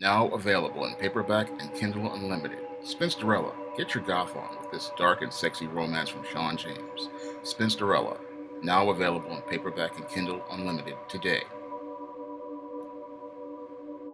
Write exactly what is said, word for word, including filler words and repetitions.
Now available in paperback and Kindle Unlimited. Spinsterella, get your goth on with this dark and sexy romance from Shawn James. Spinsterella, now available in paperback and Kindle Unlimited today.